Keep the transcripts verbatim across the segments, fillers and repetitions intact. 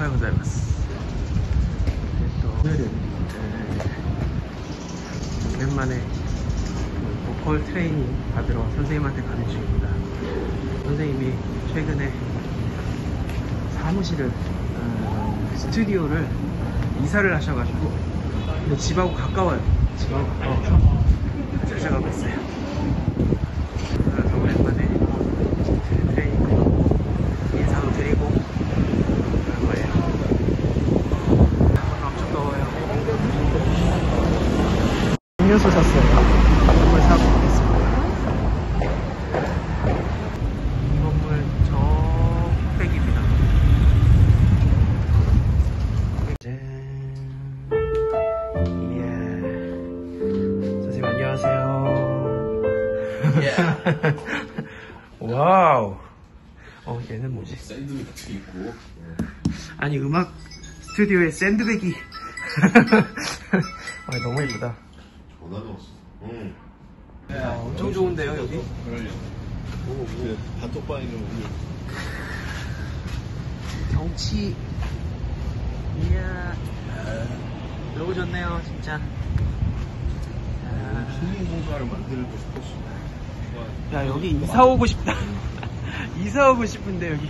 おはようございます。えっと、오늘은 에, 오랜만에 보컬 트레이닝 받으러 선생님한테 가는 중입니다. 선생님이 최근에 사무실을 어, 스튜디오를 이사를 하셔가지고 근데 집하고 가까워요. 집하고 가까워서 찾아가고 있어요. 그래서 오랜만에 트레이닝 인사도 드리고 그런 거예요. 오늘 엄청 더워요. 음료수 샀어요. 이걸 사고 오겠습니다. 이 건물 저 꼭대기입니다. 짠. 이야. 선생님 안녕하세요. 와우. 어, 얘는 뭐지? 샌드백도 있고. 아니, 음악 스튜디오에 샌드백이. 아, 너무 예쁘다. 전화도 없어. 응. 아, 엄청 좋은데요, 여기? 그러려고. 오, 오. 단톡방이는 오늘. 경치. 이야. 너무 좋네요, 진짜. 힐링 공간을 만들고 싶었어. 야, 여기 이사 오고 싶다. 이사 오고 싶은데 여기.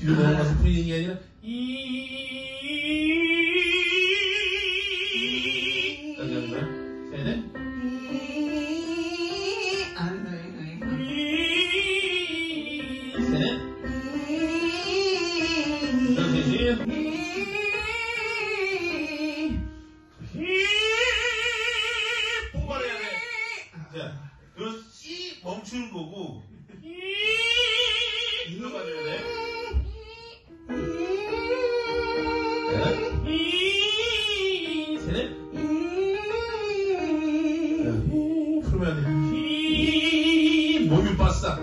뒤로 넘어가서 프리딩이 아니라 까지 하는 거야? 해야 돼? 멈추는 거고 이거 맞아야 돼. 셋. 그러면 히 몸이 빠싸.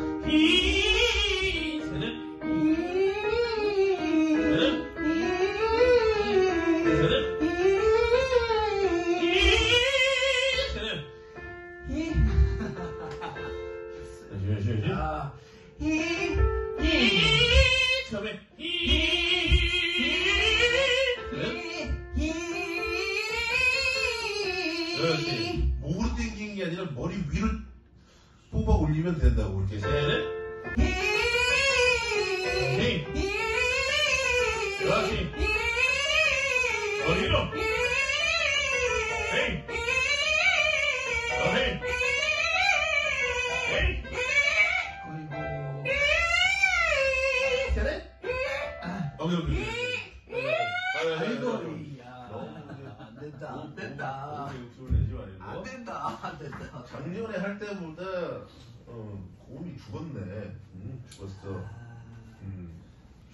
그렇지. 목으로 당기는 게 아니라 머리 위를 뽑아 올리면 된다고. 이렇게 셋. 오케이. 그렇지. 머리로. 오케이. 오케이. 오케이. 안 된다. 안 된다. 안 된다. 작년에 할 때보다 어, 고음이 죽었네. 응, 죽었어. 음,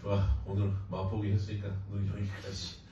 좋아. 오늘 맛보기 했으니까 너희 여기까지.